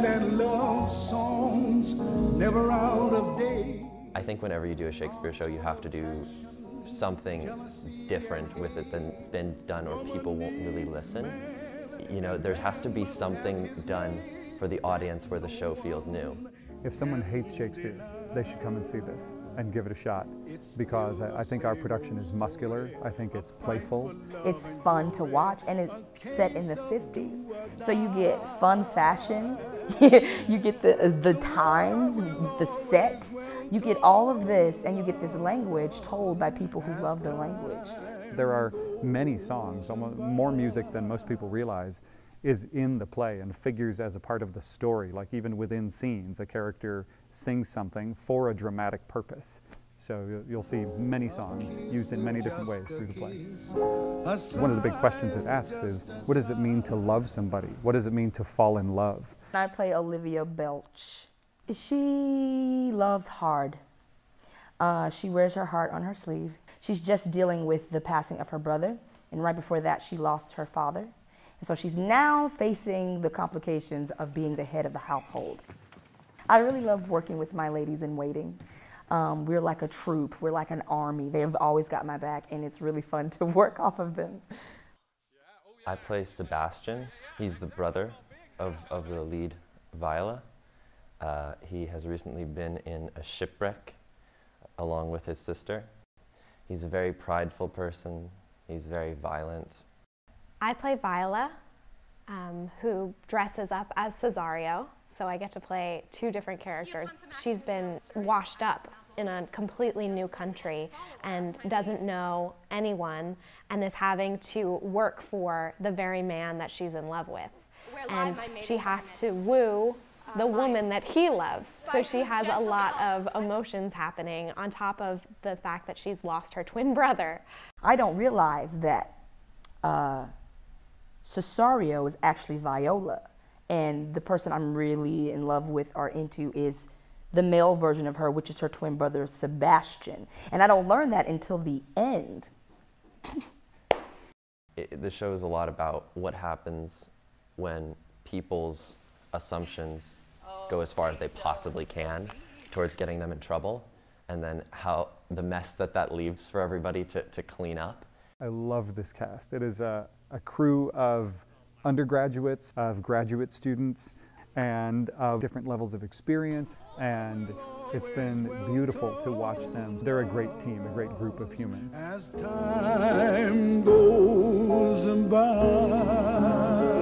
night and love songs never out of date. I think whenever you do a Shakespeare show, you have to do something different with it than it's been done, or people won't really listen. You know, there has to be something done for the audience where the show feels new. If someone hates Shakespeare, they should come and see this and give it a shot, because I think our production is muscular, I think it's playful. It's fun to watch, and it's set in the 50s, so you get fun fashion, you get the times, the set, you get all of this, and you get this language told by people who love the language. There are many songs, almost more music than most people realize, is in the play and figures as a part of the story. Like even within scenes, a character sings something for a dramatic purpose. So you'll see many songs used in many different ways through the play. One of the big questions it asks is, what does it mean to love somebody? What does it mean to fall in love? I play Olivia Belch. She loves hard. She wears her heart on her sleeve. She's just dealing with the passing of her brother, and right before that she lost her father. And so she's now facing the complications of being the head of the household. I really love working with my ladies in waiting. We're like a troop, we're like an army. They've always got my back, and it's really fun to work off of them. I play Sebastian. He's the brother of the lead, Viola. He has recently been in a shipwreck along with his sister. He's a very prideful person. He's very violent. I play Viola, who dresses up as Cesario, so I get to play two different characters. She's been washed up in a completely new country and doesn't know anyone, and is having to work for the very man that she's in love with. And she has to woo the woman that he loves. So she has a lot of emotions happening on top of the fact that she's lost her twin brother. I don't realize that Cesario is actually Viola, and the person I'm really in love with or into is the male version of her, which is her twin brother Sebastian, and I don't learn that until the end. The show is a lot about what happens when people's assumptions go as far as they possibly can towards getting them in trouble, and then how the mess that leaves for everybody to clean up. I love this cast. It is a crew of undergraduates, of graduate students, and of different levels of experience, and it's been beautiful to watch them. They're a great team, a great group of humans. As time goes by.